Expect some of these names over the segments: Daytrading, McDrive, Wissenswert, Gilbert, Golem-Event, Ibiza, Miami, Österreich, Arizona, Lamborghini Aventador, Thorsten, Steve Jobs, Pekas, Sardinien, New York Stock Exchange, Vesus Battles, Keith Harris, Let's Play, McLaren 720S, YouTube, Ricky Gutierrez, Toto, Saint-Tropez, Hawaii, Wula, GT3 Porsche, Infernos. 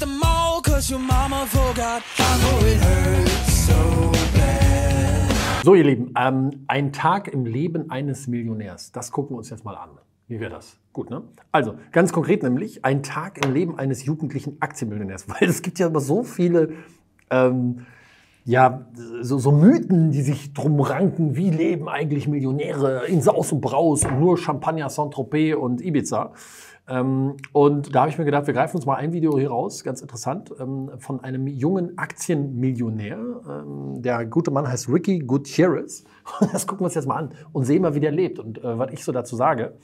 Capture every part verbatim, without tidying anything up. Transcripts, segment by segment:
at the mall cause your mama forgot. I know it hurts so bad. So, ihr Lieben, ähm, ein Tag im Leben eines Millionärs. Das gucken wir uns jetzt mal an. Wie wäre das? Gut, ne? Also, ganz konkret nämlich, ein Tag im Leben eines jugendlichen Aktienmillionärs. Weil es gibt ja immer so viele... Ähm, Ja, so, so Mythen, die sich drum ranken, wie leben eigentlich Millionäre in Saus und Braus und nur Champagner, Saint-Tropez und Ibiza. Ähm, und da habe ich mir gedacht, wir greifen uns mal ein Video hier raus, ganz interessant, ähm, von einem jungen Aktienmillionär. Ähm, der gute Mann heißt Ricky Gutierrez. Das gucken wir uns jetzt mal an und sehen mal, wie der lebt und äh, was ich so dazu sage.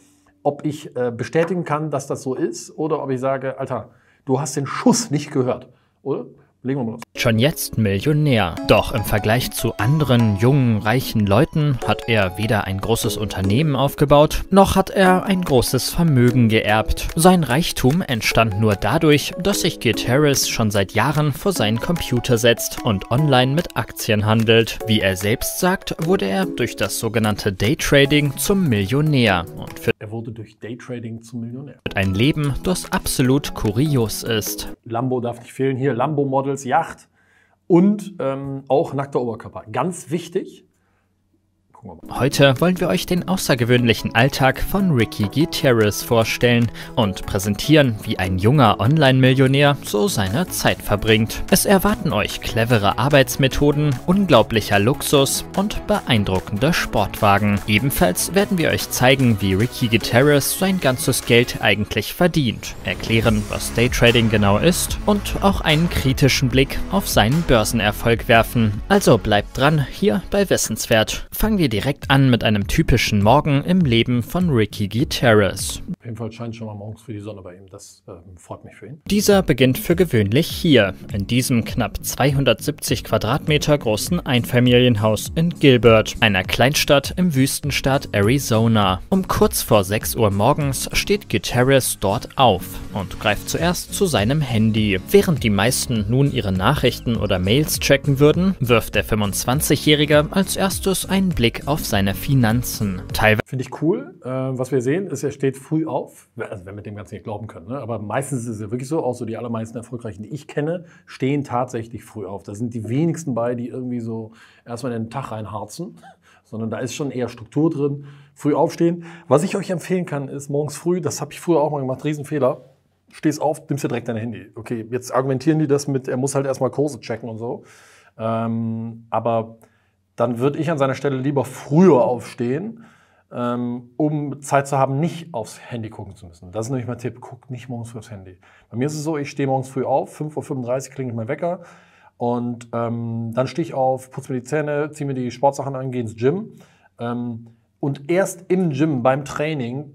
Ob ich äh, bestätigen kann, dass das so ist oder ob ich sage, Alter, du hast den Schuss nicht gehört, oder? Legen wir mal los. Schon jetzt Millionär. Doch im Vergleich zu anderen jungen, reichen Leuten hat er weder ein großes Unternehmen aufgebaut, noch hat er ein großes Vermögen geerbt. Sein Reichtum entstand nur dadurch, dass sich Keith Harris schon seit Jahren vor seinen Computer setzt und online mit Aktien handelt. Wie er selbst sagt, wurde er durch das sogenannte Daytrading zum Millionär. Und er wurde durch Daytrading zum Millionär. Mit einem Leben, das absolut kurios ist. Lambo darf nicht fehlen hier, Lambo Model. Yacht und ähm, auch nackter Oberkörper. Ganz wichtig. Heute wollen wir euch den außergewöhnlichen Alltag von Ricky Gutierrez vorstellen und präsentieren, wie ein junger Online-Millionär so seine Zeit verbringt. Es erwarten euch clevere Arbeitsmethoden, unglaublicher Luxus und beeindruckende Sportwagen. Ebenfalls werden wir euch zeigen, wie Ricky Gutierrez sein ganzes Geld eigentlich verdient, erklären, was Daytrading genau ist und auch einen kritischen Blick auf seinen Börsenerfolg werfen. Also bleibt dran, hier bei Wissenswert. Fangen wir direkt an mit einem typischen Morgen im Leben von Ricky Gutierrez. Auf jeden Fall scheint schon mal morgens für die Sonne bei ihm, das äh, freut mich für ihn. Dieser beginnt für gewöhnlich hier, in diesem knapp zweihundertsiebzig Quadratmeter großen Einfamilienhaus in Gilbert, einer Kleinstadt im Wüstenstaat Arizona. Um kurz vor sechs Uhr morgens steht Gutierrez dort auf und greift zuerst zu seinem Handy. Während die meisten nun ihre Nachrichten oder Mails checken würden, wirft der fünfundzwanzigjährige als erstes einen Blick auf seine Finanzen. Teilweise finde ich cool, äh, was wir sehen, ist, er steht früh auf, also wenn wir dem Ganzen nicht glauben können, ne? Aber meistens ist es ja wirklich so, auch so die allermeisten Erfolgreichen, die ich kenne, stehen tatsächlich früh auf. Da sind die wenigsten bei, die irgendwie so erstmal in den Tag reinharzen, sondern da ist schon eher Struktur drin, früh aufstehen. Was ich euch empfehlen kann, ist morgens früh, das habe ich früher auch mal gemacht, Riesenfehler, stehst auf, nimmst dir direkt dein Handy. Okay, jetzt argumentieren die das mit, er muss halt erstmal Kurse checken und so, ähm, aber dann würde ich an seiner Stelle lieber früher aufstehen, ähm, um Zeit zu haben, nicht aufs Handy gucken zu müssen. Das ist nämlich mein Tipp, guck nicht morgens früh aufs Handy. Bei mir ist es so, ich stehe morgens früh auf, fünf Uhr fünfunddreißig klingelt mein Wecker und ähm, dann stehe ich auf, putze mir die Zähne, ziehe mir die Sportsachen an, gehe ins Gym ähm, und erst im Gym, beim Training,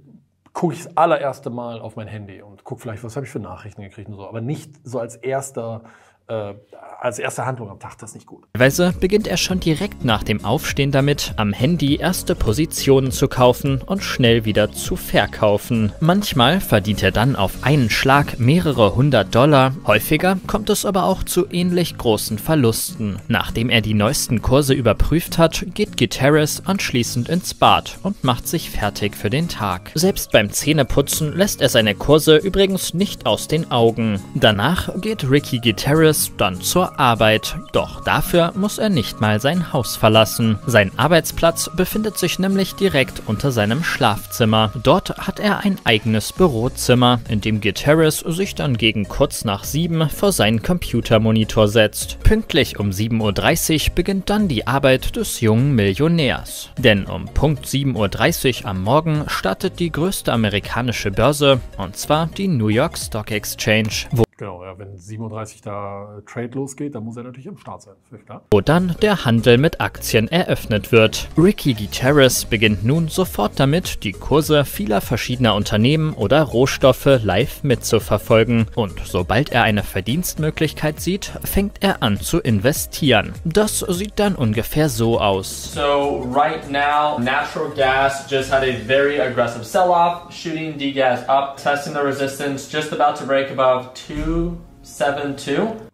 gucke ich das allererste Mal auf mein Handy und gucke vielleicht, was habe ich für Nachrichten gekriegt und so, aber nicht so als erster... Äh, als erste Handlung am Tag, das ist nicht gut. Teilweise beginnt er schon direkt nach dem Aufstehen damit, am Handy erste Positionen zu kaufen und schnell wieder zu verkaufen. Manchmal verdient er dann auf einen Schlag mehrere hundert Dollar. Häufiger kommt es aber auch zu ähnlich großen Verlusten. Nachdem er die neuesten Kurse überprüft hat, geht Gutierrez anschließend ins Bad und macht sich fertig für den Tag. Selbst beim Zähneputzen lässt er seine Kurse übrigens nicht aus den Augen. Danach geht Ricky Gutierrez dann zur Arbeit. Doch dafür muss er nicht mal sein Haus verlassen. Sein Arbeitsplatz befindet sich nämlich direkt unter seinem Schlafzimmer. Dort hat er ein eigenes Bürozimmer, in dem Gutierrez sich dann gegen kurz nach sieben vor seinen Computermonitor setzt. Pünktlich um sieben Uhr dreißig beginnt dann die Arbeit des jungen Millionärs. Denn um Punkt sieben Uhr dreißig am Morgen startet die größte amerikanische Börse, und zwar die New York Stock Exchange, wo Genau, ja, wenn sieben Uhr dreißig da Trade losgeht, dann muss er natürlich am Start sein, klar. Wo dann der Handel mit Aktien eröffnet wird. Ricky Gutierrez beginnt nun sofort damit, die Kurse vieler verschiedener Unternehmen oder Rohstoffe live mitzuverfolgen. Und sobald er eine Verdienstmöglichkeit sieht, fängt er an zu investieren. Das sieht dann ungefähr so aus. So right now, natural gas just had a very aggressive sell-off, shooting D-gas up, testing the resistance, just about to break above two.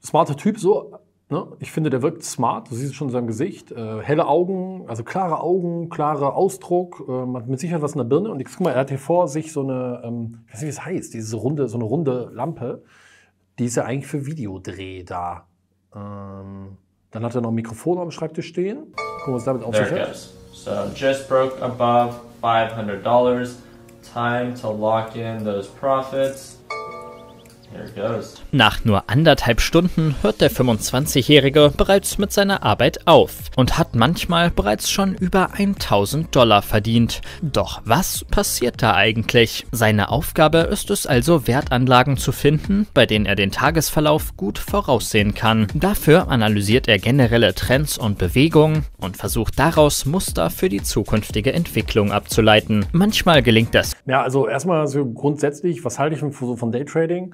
Smarter Typ, so, ne? Ich finde, der wirkt smart, du siehst es schon in seinem Gesicht, äh, helle Augen, also klare Augen, klarer Ausdruck, ähm, hat mit Sicherheit was in der Birne und jetzt, guck mal, er hat hier vor sich so eine, ähm, ich weiß nicht, wie es heißt, diese runde, so eine runde Lampe, Die ist ja eigentlich für Videodreh da. Ähm, dann hat er noch ein Mikrofon am Schreibtisch stehen. Gucken wir uns damit auf sich hat. So, just broke above five hundred dollars. Time to lock in those profits. Here it goes. Nach nur anderthalb Stunden hört der fünfundzwanzigjährige bereits mit seiner Arbeit auf und hat manchmal bereits schon über tausend Dollar verdient. Doch was passiert da eigentlich? Seine Aufgabe ist es also, Wertanlagen zu finden, bei denen er den Tagesverlauf gut voraussehen kann. Dafür analysiert er generelle Trends und Bewegungen und versucht daraus Muster für die zukünftige Entwicklung abzuleiten. Manchmal gelingt das. Ja, also erstmal so grundsätzlich, was halte ich von, von Daytrading?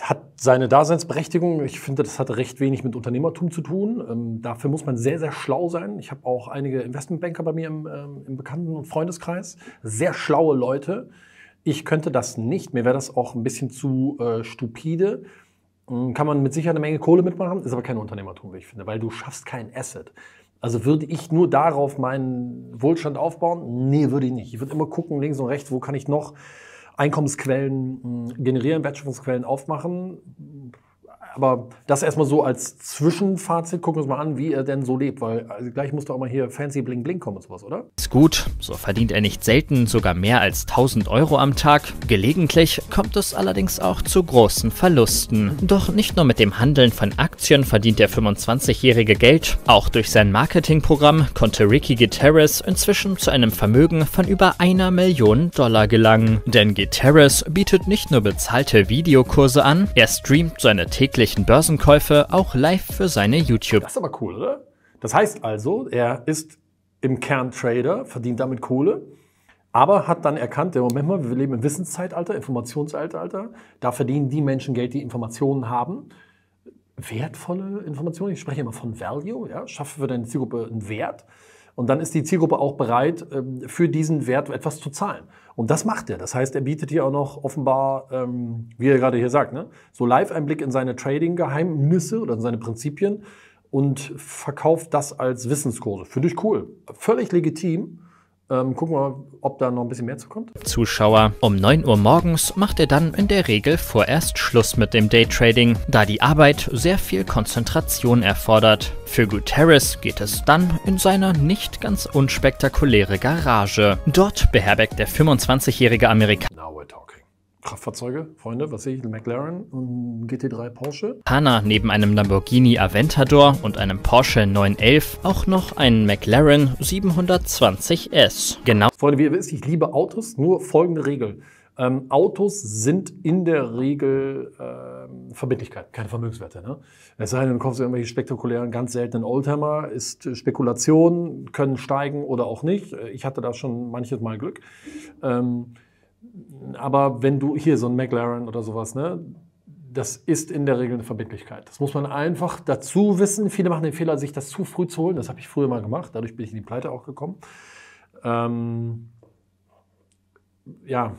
Hat seine Daseinsberechtigung. Ich finde, das hat recht wenig mit Unternehmertum zu tun. Ähm, dafür muss man sehr, sehr schlau sein. Ich habe auch einige Investmentbanker bei mir im, ähm, im Bekannten- und Freundeskreis. Sehr schlaue Leute. Ich könnte das nicht. Mir wäre das auch ein bisschen zu äh, stupide. Ähm, kann man mit Sicherheit eine Menge Kohle mitmachen, ist aber kein Unternehmertum, wie ich finde, weil du schaffst kein Asset. Also würde ich nur darauf meinen Wohlstand aufbauen? Nee, würde ich nicht. Ich würde immer gucken, links und rechts, wo kann ich noch Einkommensquellen generieren, Wertschöpfungsquellen aufmachen. Aber das erstmal so als Zwischenfazit. Gucken wir uns mal an, wie er denn so lebt, weil also gleich muss doch auch mal hier fancy bling bling kommen und sowas, oder? Ist gut, so verdient er nicht selten sogar mehr als tausend Euro am Tag. Gelegentlich kommt es allerdings auch zu großen Verlusten. Doch nicht nur mit dem Handeln von Aktien verdient der fünfundzwanzigjährige Geld. Auch durch sein Marketingprogramm konnte Ricky Gutierrez inzwischen zu einem Vermögen von über einer Million Dollar gelangen. Denn Gutierrez bietet nicht nur bezahlte Videokurse an, er streamt seine tägliche Börsenkäufe auch live für seine YouTube. Das ist aber cool, oder? Das heißt also, er ist im Kern Trader, verdient damit Kohle, aber hat dann erkannt, ja, Moment mal, wir leben im Wissenszeitalter, Informationszeitalter, da verdienen die Menschen Geld, die Informationen haben. Wertvolle Informationen, ich spreche immer von Value, ja? Schaffen wir deine Zielgruppe einen Wert? Und dann ist die Zielgruppe auch bereit, für diesen Wert etwas zu zahlen. Und das macht er. Das heißt, er bietet hier auch noch offenbar, wie er gerade hier sagt, ne, so Live-Einblick in seine Trading-Geheimnisse oder in seine Prinzipien und verkauft das als Wissenskurse. Finde ich cool. Völlig legitim. Ähm, gucken wir mal, ob da noch ein bisschen mehr zukommt. Zuschauer. Um neun Uhr morgens macht er dann in der Regel vorerst Schluss mit dem Daytrading, da die Arbeit sehr viel Konzentration erfordert. Für Gutierrez geht es dann in seine nicht ganz unspektakuläre Garage. Dort beherbergt der fünfundzwanzigjährige Amerikaner. Now we're talking. Kraftfahrzeuge, Freunde, was sehe ich? McLaren und G T drei Porsche. Hanna neben einem Lamborghini Aventador und einem Porsche neun elf auch noch einen McLaren siebenhundertzwanzig S. Genau. Freunde, wie ihr wisst, ich liebe Autos, nur folgende Regel. Ähm, Autos sind in der Regel ähm, Verbindlichkeit, keine Vermögenswerte. Ne? Es sei denn, du kaufst irgendwelche spektakulären, ganz seltenen Oldtimer, ist Spekulation, können steigen oder auch nicht. Ich hatte da schon manches Mal Glück. Ähm, Aber wenn du hier so ein McLaren oder sowas, ne, das ist in der Regel eine Verbindlichkeit. Das muss man einfach dazu wissen. Viele machen den Fehler, sich das zu früh zu holen. Das habe ich früher mal gemacht. Dadurch bin ich in die Pleite auch gekommen. Ähm, ja.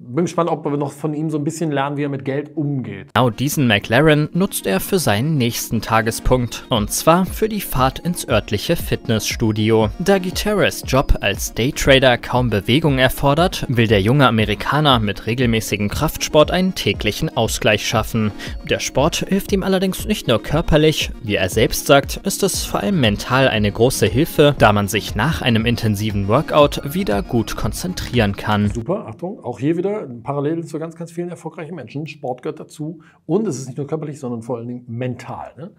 Bin gespannt, ob wir noch von ihm so ein bisschen lernen, wie er mit Geld umgeht. Genau diesen McLaren nutzt er für seinen nächsten Tagespunkt. Und zwar für die Fahrt ins örtliche Fitnessstudio. Da Gutierrez' Job als Daytrader kaum Bewegung erfordert, will der junge Amerikaner mit regelmäßigem Kraftsport einen täglichen Ausgleich schaffen. Der Sport hilft ihm allerdings nicht nur körperlich. Wie er selbst sagt, ist es vor allem mental eine große Hilfe, da man sich nach einem intensiven Workout wieder gut konzentrieren kann. Super, Achtung, auch hier wieder parallel zu ganz, ganz vielen erfolgreichen Menschen. Sport gehört dazu und es ist nicht nur körperlich, sondern vor allen Dingen mental. Ne?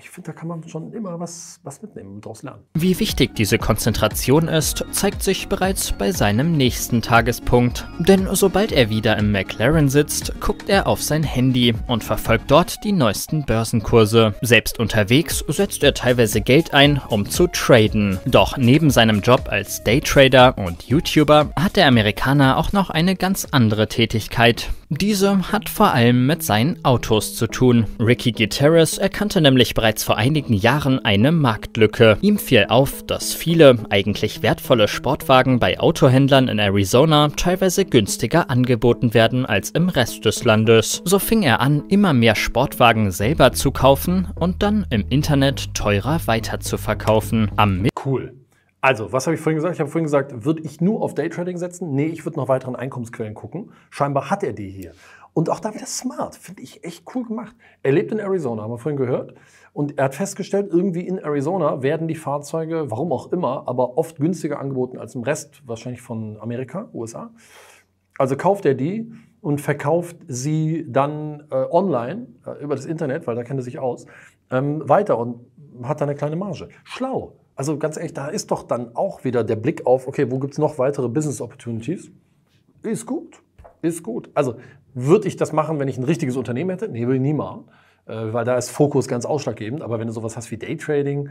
Ich finde, da kann man schon immer was, was mitnehmen und daraus lernen. Wie wichtig diese Konzentration ist, zeigt sich bereits bei seinem nächsten Tagespunkt. Denn sobald er wieder im McLaren sitzt, guckt er auf sein Handy und verfolgt dort die neuesten Börsenkurse. Selbst unterwegs setzt er teilweise Geld ein, um zu traden. Doch neben seinem Job als Daytrader und YouTuber hat der Amerikaner auch noch eine ganz andere Tätigkeit. Diese hat vor allem mit seinen Autos zu tun. Ricky Gutierrez erkannte nämlich bereits vor einigen Jahren eine Marktlücke. Ihm fiel auf, dass viele, eigentlich wertvolle Sportwagen bei Autohändlern in Arizona teilweise günstiger angeboten werden als im Rest des Landes. So fing er an, immer mehr Sportwagen selber zu kaufen und dann im Internet teurer weiter zu verkaufen. Am Cool. Also, was habe ich vorhin gesagt? Ich habe vorhin gesagt, würde ich nur auf Daytrading setzen? Nee, ich würde nach weiteren Einkommensquellen gucken. Scheinbar hat er die hier. Und auch da wieder smart, finde ich echt cool gemacht. Er lebt in Arizona, haben wir vorhin gehört. Und er hat festgestellt, irgendwie in Arizona werden die Fahrzeuge, warum auch immer, aber oft günstiger angeboten als im Rest, wahrscheinlich von Amerika, U S A. Also kauft er die und verkauft sie dann äh, online, äh, über das Internet, weil da kennt er sich aus, ähm, weiter und hat dann eine kleine Marge. Schlau. Also ganz ehrlich, da ist doch dann auch wieder der Blick auf, okay, wo gibt es noch weitere Business Opportunities? Ist gut, ist gut. Also würde ich das machen, wenn ich ein richtiges Unternehmen hätte? Nee, will ich nie machen, äh, weil da ist Fokus ganz ausschlaggebend. Aber wenn du sowas hast wie Daytrading,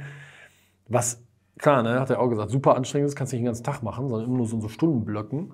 was, klar, ne, hat er auch gesagt, super anstrengend ist, kannst du nicht den ganzen Tag machen, sondern immer nur so, so Stundenblöcken.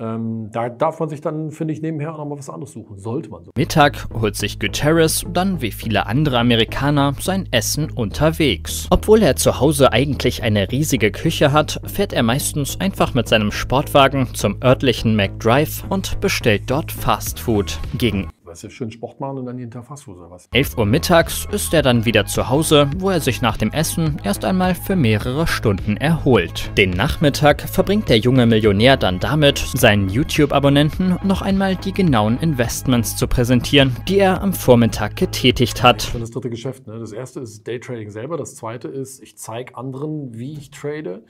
Ähm, da darf man sich dann, finde ich, nebenher auch noch mal was anderes suchen. Sollte man so. Mittag holt sich Gutierrez dann, wie viele andere Amerikaner, sein Essen unterwegs. Obwohl er zu Hause eigentlich eine riesige Küche hat, fährt er meistens einfach mit seinem Sportwagen zum örtlichen McDrive und bestellt dort Fastfood. Gegen Weißt du, schön Sport machen und dann jeden Tag Fastfood oder was? elf Uhr mittags ist er dann wieder zu Hause, wo er sich nach dem Essen erst einmal für mehrere Stunden erholt. Den Nachmittag verbringt der junge Millionär dann damit, seinen YouTube-Abonnenten noch einmal die genauen Investments zu präsentieren, die er am Vormittag getätigt hat. Das dritte Geschäft, ne? Das erste ist Daytrading selber, das zweite ist, ich zeige anderen, wie ich trade.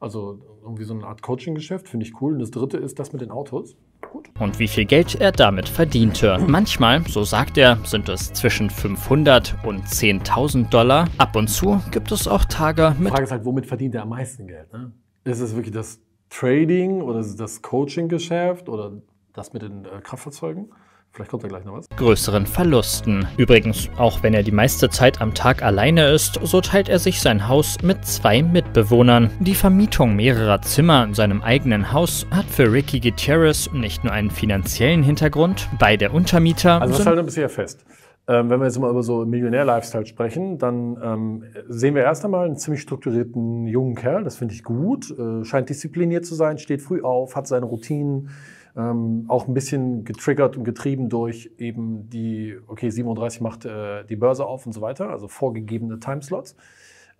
Also irgendwie so eine Art Coaching-Geschäft, finde ich cool. Und das dritte ist das mit den Autos. Gut. Und wie viel Geld er damit verdiente. Manchmal, so sagt er, sind es zwischen fünfhundert und zehntausend Dollar. Ab und zu gibt es auch Tage mit... Die Frage ist halt, womit verdient er am meisten Geld? Ne? Ist es wirklich das Trading oder ist es das Coaching-Geschäft oder das mit den äh, Kraftfahrzeugen? Vielleicht kommt da gleich noch was. Größeren Verlusten. Übrigens, auch wenn er die meiste Zeit am Tag alleine ist, so teilt er sich sein Haus mit zwei Mitbewohnern. Die Vermietung mehrerer Zimmer in seinem eigenen Haus hat für Ricky Gutierrez nicht nur einen finanziellen Hintergrund, beide Untermieter... Also das halten wir bisher fest. Ähm, wenn wir jetzt mal über so Millionär-Lifestyle sprechen, dann ähm, sehen wir erst einmal einen ziemlich strukturierten jungen Kerl, das finde ich gut, äh, scheint diszipliniert zu sein, steht früh auf, hat seine Routinen, ähm, auch ein bisschen getriggert und getrieben durch eben die, okay, siebenunddreißig macht äh, die Börse auf und so weiter, also vorgegebene Timeslots,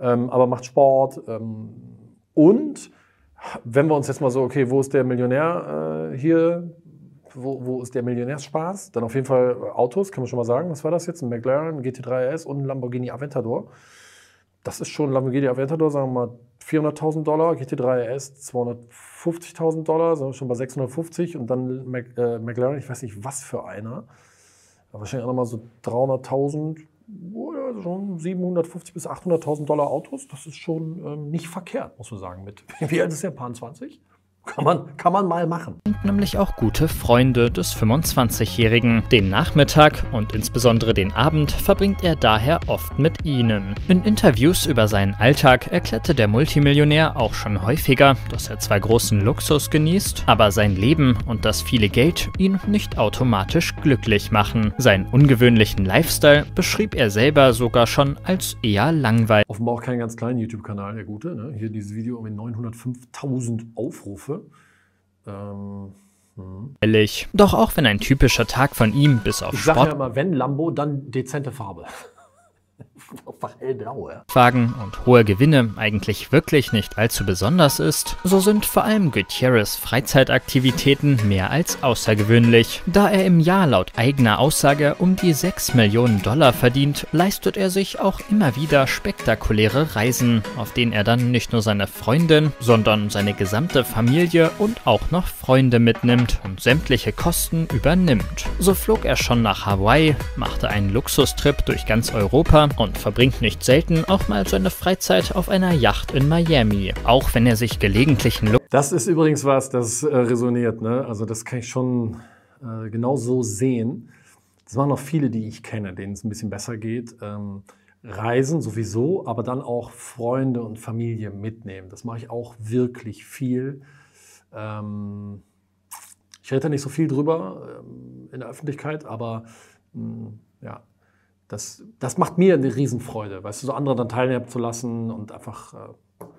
ähm, aber macht Sport ähm, und wenn wir uns jetzt mal so, okay, wo ist der Millionär äh, hier? Wo, wo ist der Millionärs-Spaß? Dann auf jeden Fall Autos, kann man schon mal sagen. Was war das jetzt? Ein McLaren, ein G T drei S und ein Lamborghini Aventador. Das ist schon ein Lamborghini Aventador, sagen wir mal vierhunderttausend Dollar, G T drei S zweihundertfünfzigtausend Dollar, sind wir schon bei sechshundertfünfzig und dann Mac, äh, McLaren, ich weiß nicht was für einer, aber wahrscheinlich auch nochmal so dreihunderttausend, oder schon siebenhundertfünfzig bis achthunderttausend Dollar Autos. Das ist schon ähm, nicht verkehrt, muss man sagen. Mit wie alt ist der? Paar zwanzig? Kann man, kann man mal machen. Und nämlich auch gute Freunde des fünfundzwanzigjährigen. Den Nachmittag und insbesondere den Abend verbringt er daher oft mit ihnen. In Interviews über seinen Alltag erklärte der Multimillionär auch schon häufiger, dass er zwar großen Luxus genießt, aber sein Leben und das viele Geld ihn nicht automatisch glücklich machen. Seinen ungewöhnlichen Lifestyle beschrieb er selber sogar schon als eher langweilig. Offenbar auch keinen ganz kleinen YouTube-Kanal, der gute, ne? Hier dieses Video mit neunhundertfünftausend Aufrufe. Ähm, hm. Doch auch wenn ein typischer Tag von ihm bis auf ich Sport... Ich sage ja immer, wenn Lambo, dann dezente Farbe. Wagen und hohe Gewinne eigentlich wirklich nicht allzu besonders ist, so sind vor allem Gutierrez' Freizeitaktivitäten mehr als außergewöhnlich. Da er im Jahr laut eigener Aussage um die sechs Millionen Dollar verdient, leistet er sich auch immer wieder spektakuläre Reisen, auf denen er dann nicht nur seine Freundin, sondern seine gesamte Familie und auch noch Freunde mitnimmt und sämtliche Kosten übernimmt. So flog er schon nach Hawaii, machte einen Luxustrip durch ganz Europa und verbringt nicht selten auch mal seine Freizeit auf einer Yacht in Miami, auch wenn er sich gelegentlich... Das ist übrigens was, das äh, resoniert, ne? Also das kann ich schon äh, genau so sehen. Das waren noch viele, die ich kenne, denen es ein bisschen besser geht. Ähm, Reisen sowieso, aber dann auch Freunde und Familie mitnehmen. Das mache ich auch wirklich viel. Ähm, ich rede da nicht so viel drüber ähm, in der Öffentlichkeit, aber mh, ja... Das, das macht mir eine Riesenfreude, weißt du, so andere dann teilnehmen zu lassen und einfach äh,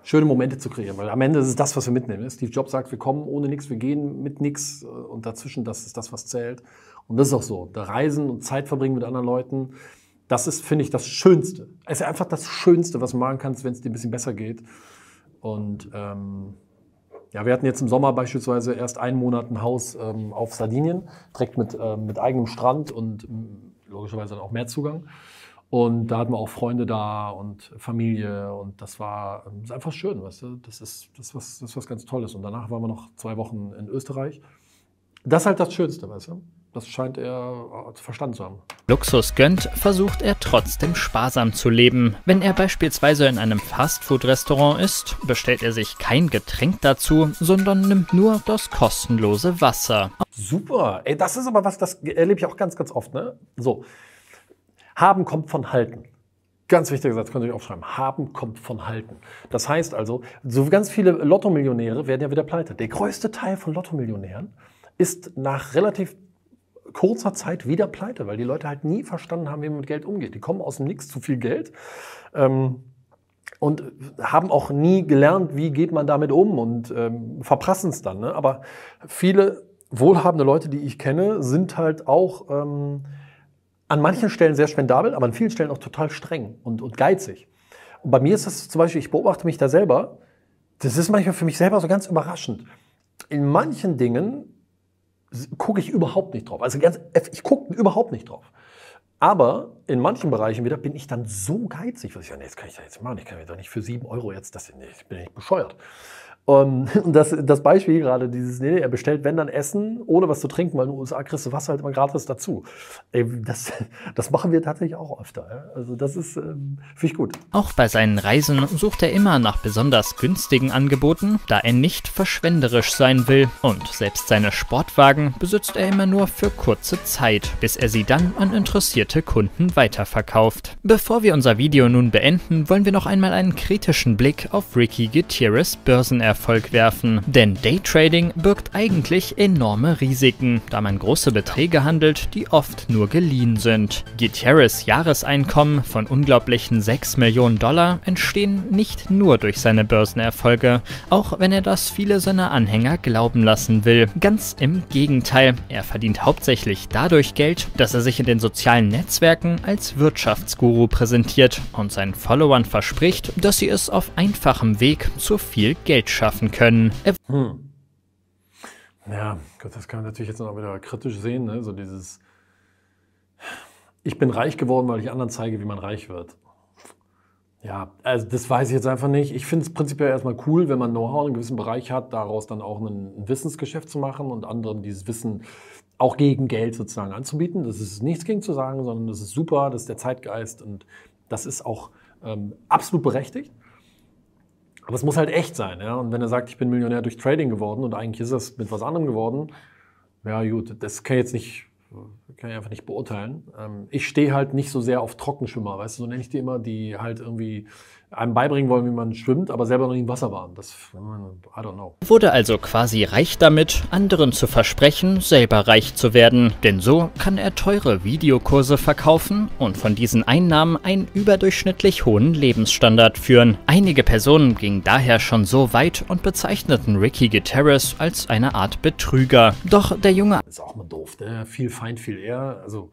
schöne Momente zu kreieren. Weil am Ende ist es das, was wir mitnehmen. Steve Jobs sagt, wir kommen ohne nichts, wir gehen mit nichts und dazwischen, das ist das, was zählt. Und das ist auch so. Da Reisen und Zeit verbringen mit anderen Leuten, das ist, finde ich, das Schönste. Es ist einfach das Schönste, was du machen kannst, wenn es dir ein bisschen besser geht. Und ähm, Ja, wir hatten jetzt im Sommer beispielsweise erst einen Monat ein Haus ähm, auf Sardinien, direkt mit, ähm, mit eigenem Strand und logischerweise dann auch Meerzugang. Und da hatten wir auch Freunde da und Familie und das war das ist einfach schön, weißt du? Das ist, das ist, was, das ist was ganz Tolles. Und danach waren wir noch zwei Wochen in Österreich. Das ist halt das Schönste, weißt du? Das scheint er verstanden zu haben. Luxus gönnt, versucht er trotzdem sparsam zu leben. Wenn er beispielsweise in einem Fastfood-Restaurant ist, bestellt er sich kein Getränk dazu, sondern nimmt nur das kostenlose Wasser. Super, ey, das ist aber was, das erlebe ich auch ganz, ganz oft, ne? So, haben kommt von halten. Ganz wichtiger Satz, könnt ihr euch aufschreiben. Haben kommt von halten. Das heißt also, so ganz viele Lottomillionäre werden ja wieder pleite. Der größte Teil von Lottomillionären ist nach relativ kurzer Zeit wieder pleite, weil die Leute halt nie verstanden haben, wie man mit Geld umgeht. Die kommen aus dem Nix zu viel Geld ähm, und haben auch nie gelernt, wie geht man damit um und ähm, verprassen es dann. Ne? Aber viele wohlhabende Leute, die ich kenne, sind halt auch ähm, an manchen Stellen sehr spendabel, aber an vielen Stellen auch total streng und, und geizig. Und bei mir ist das zum Beispiel, ich beobachte mich da selber, das ist manchmal für mich selber so ganz überraschend. In manchen Dingen gucke ich überhaupt nicht drauf. Also ganz, ich gucke überhaupt nicht drauf. Aber in manchen Bereichen wieder bin ich dann so geizig, was ich sage, nee, das kann ich da jetzt machen. Ich kann mir doch nicht für sieben Euro jetzt, das, ich bin ja nicht bescheuert. Und das, das Beispiel gerade, dieses, nee, er bestellt, wenn dann Essen, ohne was zu trinken, weil in den U S A kriegst du Wasser halt immer gratis dazu. Das, das machen wir tatsächlich auch öfter. Also das ist, finde ich gut. Auch bei seinen Reisen sucht er immer nach besonders günstigen Angeboten, da er nicht verschwenderisch sein will. Und selbst seine Sportwagen besitzt er immer nur für kurze Zeit, bis er sie dann an interessierte Kunden weiterverkauft. Bevor wir unser Video nun beenden, wollen wir noch einmal einen kritischen Blick auf Ricky Gutierrez Börsenerfolg werfen. Denn Daytrading birgt eigentlich enorme Risiken, da man große Beträge handelt, die oft nur geliehen sind. Gutierrez' Jahreseinkommen von unglaublichen sechs Millionen Dollar entstehen nicht nur durch seine Börsenerfolge, auch wenn er das viele seiner Anhänger glauben lassen will. Ganz im Gegenteil, er verdient hauptsächlich dadurch Geld, dass er sich in den sozialen Netzwerken als Wirtschaftsguru präsentiert und seinen Followern verspricht, dass sie es auf einfachem Weg zu viel Geld schaffen. können. Hm. Ja, Gott, das kann man natürlich jetzt noch wieder kritisch sehen, ne? So dieses, ich bin reich geworden, weil ich anderen zeige, wie man reich wird. Ja, also das weiß ich jetzt einfach nicht. Ich finde es prinzipiell erstmal cool, wenn man Know-how in einem gewissen Bereich hat, daraus dann auch ein Wissensgeschäft zu machen und anderen dieses Wissen auch gegen Geld sozusagen anzubieten. Das ist nichts gegen zu sagen, sondern das ist super, das ist der Zeitgeist und das ist auch ähm, absolut berechtigt. Aber es muss halt echt sein, ja. Und wenn er sagt, ich bin Millionär durch Trading geworden und eigentlich ist das mit was anderem geworden, ja gut, das kann ich jetzt nicht, kann ich einfach nicht beurteilen. Ich stehe halt nicht so sehr auf Trockenschwimmer, weißt du, so nenne ich die immer, die halt irgendwie einem beibringen wollen, wie man schwimmt, aber selber noch nie im Wasser waren. Das, I don't know. Wurde also quasi reich damit, anderen zu versprechen, selber reich zu werden. Denn so kann er teure Videokurse verkaufen und von diesen Einnahmen einen überdurchschnittlich hohen Lebensstandard führen. Einige Personen gingen daher schon so weit und bezeichneten Ricky Gutierrez als eine Art Betrüger. Doch der Junge... Das ist auch mal doof, ne? Viel Feind, viel eher. Also...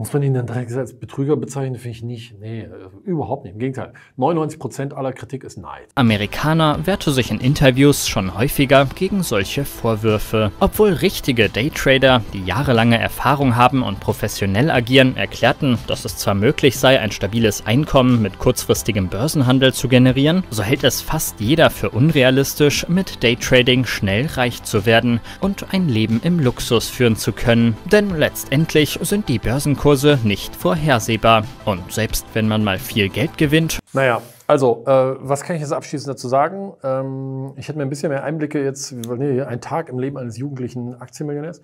Muss man ihn dann direkt als Betrüger bezeichnen? Finde ich nicht. Nee, überhaupt nicht. Im Gegenteil. neunundneunzig Prozent aller Kritik ist Neid. Amerikaner wehrte sich in Interviews schon häufiger gegen solche Vorwürfe. Obwohl richtige Daytrader, die jahrelange Erfahrung haben und professionell agieren, erklärten, dass es zwar möglich sei, ein stabiles Einkommen mit kurzfristigem Börsenhandel zu generieren, so hält es fast jeder für unrealistisch, mit Daytrading schnell reich zu werden und ein Leben im Luxus führen zu können. Denn letztendlich sind die Börsenkurse nicht vorhersehbar. Und selbst wenn man mal viel Geld gewinnt... Naja, also, äh, was kann ich jetzt abschließend dazu sagen? Ähm, ich hätte mir ein bisschen mehr Einblicke jetzt, nee, ein Tag im Leben eines jugendlichen Aktienmillionärs.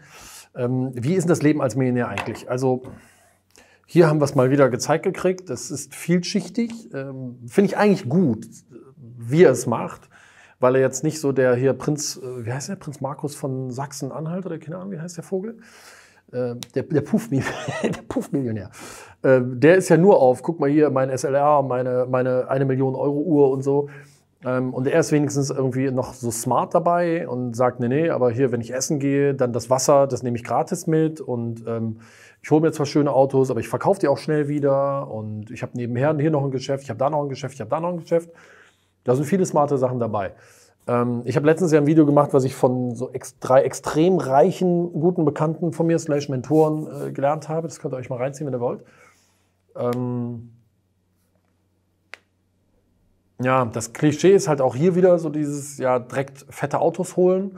Ähm, wie ist denn das Leben als Millionär eigentlich? Also, hier haben wir es mal wieder gezeigt gekriegt. Das ist vielschichtig. Ähm, finde ich eigentlich gut, wie er es macht, weil er jetzt nicht so der hier Prinz, äh, wie heißt der? Prinz Markus von Sachsen-Anhalt oder keine Ahnung, wie heißt der Vogel? Der, der Puff-Millionär, der ist ja nur auf, guck mal hier, mein S L R, meine, meine eine Million Euro Uhr und so. Und er ist wenigstens irgendwie noch so smart dabei und sagt, nee, nee, aber hier, wenn ich essen gehe, dann das Wasser, das nehme ich gratis mit und ähm, ich hole mir zwar schöne Autos, aber ich verkaufe die auch schnell wieder und ich habe nebenher hier noch ein Geschäft, ich habe da noch ein Geschäft, ich habe da noch ein Geschäft. Da sind viele smarte Sachen dabei. Ähm, ich habe letztens ja ein Video gemacht, was ich von so ex drei extrem reichen, guten Bekannten von mir, slash Mentoren, äh, gelernt habe. Das könnt ihr euch mal reinziehen, wenn ihr wollt. Ähm ja, das Klischee ist halt auch hier wieder so dieses, ja, direkt fette Autos holen.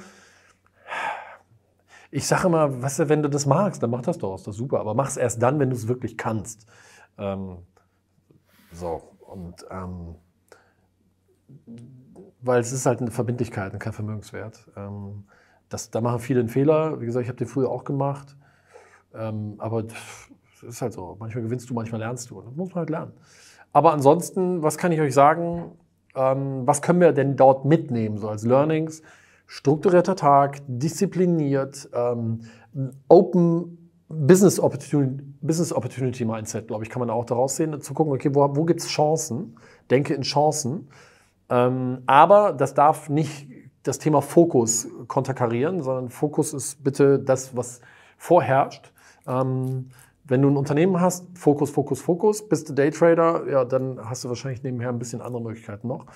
Ich sage immer, weißt du, wenn du das magst, dann mach das doch, ist das super. Aber mach es erst dann, wenn du es wirklich kannst. Ähm so, und ähm weil es ist halt eine Verbindlichkeit und kein Vermögenswert. Ähm, das, da machen viele einen Fehler. Wie gesagt, ich habe den früher auch gemacht. Ähm, aber es ist halt so. Manchmal gewinnst du, manchmal lernst du. Das muss man halt lernen. Aber ansonsten, was kann ich euch sagen? Ähm, was können wir denn dort mitnehmen? So als Learnings, strukturierter Tag, diszipliniert, ähm, Open Business Opportunity, Business Opportunity Mindset, glaube ich, kann man auch daraus sehen. Zu gucken, okay, wo, wo gibt es Chancen? Denke in Chancen. Ähm, aber das darf nicht das Thema Fokus konterkarieren, sondern Fokus ist bitte das, was vorherrscht. Ähm, wenn du ein Unternehmen hast, Fokus, Fokus, Fokus, bist du Daytrader, ja, dann hast du wahrscheinlich nebenher ein bisschen andere Möglichkeiten noch.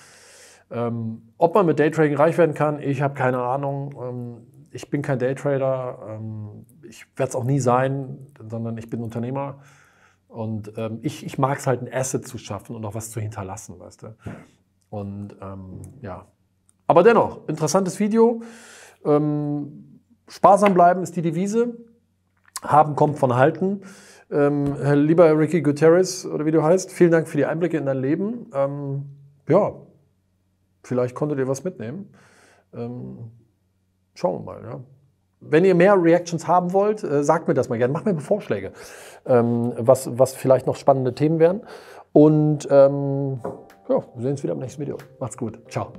Ähm, ob man mit Daytrading reich werden kann, ich habe keine Ahnung. Ähm, ich bin kein Daytrader, ähm, ich werde es auch nie sein, sondern ich bin Unternehmer. Und ähm, ich, ich mag es halt, ein Asset zu schaffen und auch was zu hinterlassen, weißt du. Und ähm, ja, aber dennoch, interessantes Video. Ähm, sparsam bleiben ist die Devise. Haben kommt von halten. Ähm, lieber Ricky Gutierrez, oder wie du heißt, vielen Dank für die Einblicke in dein Leben. Ähm, ja, vielleicht konntet ihr was mitnehmen. Ähm, schauen wir mal, ja. Wenn ihr mehr Reactions haben wollt, äh, sagt mir das mal gerne. Macht mir Vorschläge, ähm, was, was vielleicht noch spannende Themen wären. Und ähm, ja, wir sehen uns wieder im nächsten Video. Macht's gut. Ciao.